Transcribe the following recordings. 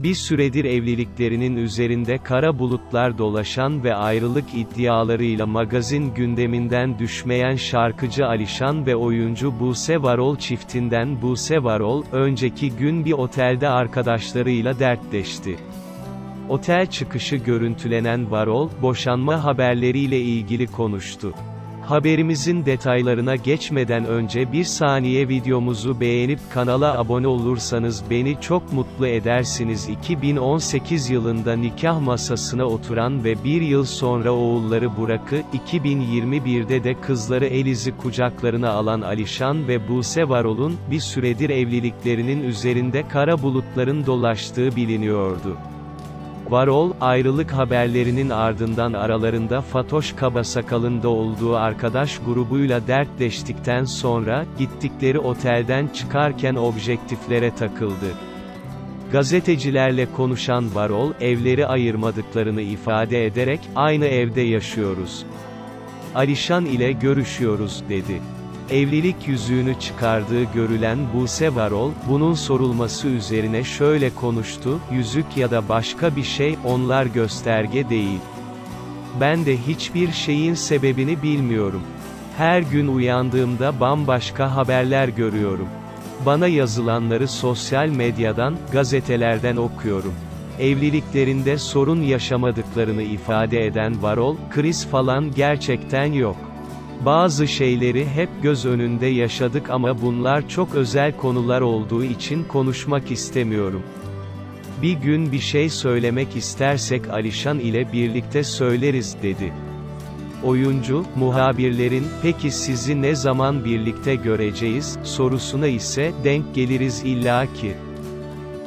Bir süredir evliliklerinin üzerinde kara bulutlar dolaşan ve ayrılık iddialarıyla magazin gündeminden düşmeyen şarkıcı Alişan ve oyuncu Buse Varol çiftinden Buse Varol, önceki gün bir otelde arkadaşlarıyla dertleşti. Otel çıkışı görüntülenen Varol, boşanma haberleriyle ilgili konuştu. Haberimizin detaylarına geçmeden önce bir saniye videomuzu beğenip kanala abone olursanız beni çok mutlu edersiniz. 2018 yılında nikah masasına oturan ve bir yıl sonra oğulları Burak'ı, 2021'de de kızları Eliz'i kucaklarına alan Alişan ve Buse Varol'un, bir süredir evliliklerinin üzerinde kara bulutların dolaştığı biliniyordu. Varol, ayrılık haberlerinin ardından aralarında Fatoş Kabasakal'ın da olduğu arkadaş grubuyla dertleştikten sonra, gittikleri otelden çıkarken objektiflere takıldı. Gazetecilerle konuşan Varol, evleri ayırmadıklarını ifade ederek, "Aynı evde yaşıyoruz. Alişan ile görüşüyoruz," dedi. Evlilik yüzüğünü çıkardığı görülen Buse Varol, bunun sorulması üzerine şöyle konuştu: "Yüzük ya da başka bir şey, onlar gösterge değil. Ben de hiçbir şeyin sebebini bilmiyorum. Her gün uyandığımda bambaşka haberler görüyorum. Bana yazılanları sosyal medyadan, gazetelerden okuyorum." Evliliklerinde sorun yaşamadıklarını ifade eden Varol, "Kriz falan gerçekten yok. Bazı şeyleri hep göz önünde yaşadık ama bunlar çok özel konular olduğu için konuşmak istemiyorum. Bir gün bir şey söylemek istersek Alişan ile birlikte söyleriz," dedi. Oyuncu, muhabirlerin, "Peki sizi ne zaman birlikte göreceğiz?" sorusuna ise, "Denk geliriz illaki.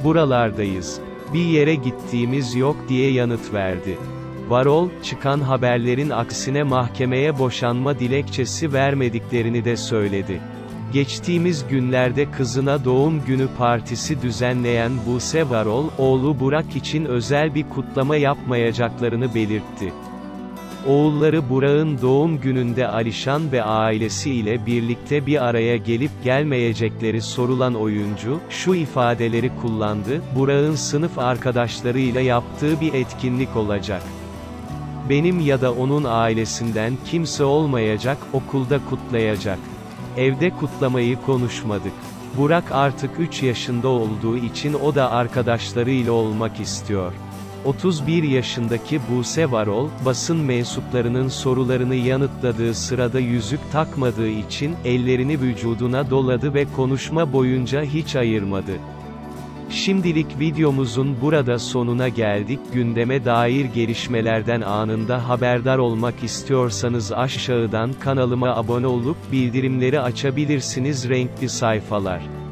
Buralardayız. Bir yere gittiğimiz yok," diye yanıt verdi. Varol, çıkan haberlerin aksine mahkemeye boşanma dilekçesi vermediklerini de söyledi. Geçtiğimiz günlerde kızına doğum günü partisi düzenleyen Buse Varol, oğlu Burak için özel bir kutlama yapmayacaklarını belirtti. Oğulları Burak'ın doğum gününde Alişan ve ailesi ile birlikte bir araya gelip gelmeyecekleri sorulan oyuncu, şu ifadeleri kullandı: "Burak'ın sınıf arkadaşlarıyla yaptığı bir etkinlik olacak. Benim ya da onun ailesinden kimse olmayacak, okulda kutlayacak. Evde kutlamayı konuşmadık. Burak artık 3 yaşında olduğu için o da arkadaşlarıyla olmak istiyor." 31 yaşındaki Buse Varol, basın mensuplarının sorularını yanıtladığı sırada yüzük takmadığı için, ellerini vücuduna doladı ve konuşma boyunca hiç ayırmadı. Şimdilik videomuzun burada sonuna geldik. Gündeme dair gelişmelerden anında haberdar olmak istiyorsanız aşağıdan kanalıma abone olup bildirimleri açabilirsiniz. Renkli Sayfalar.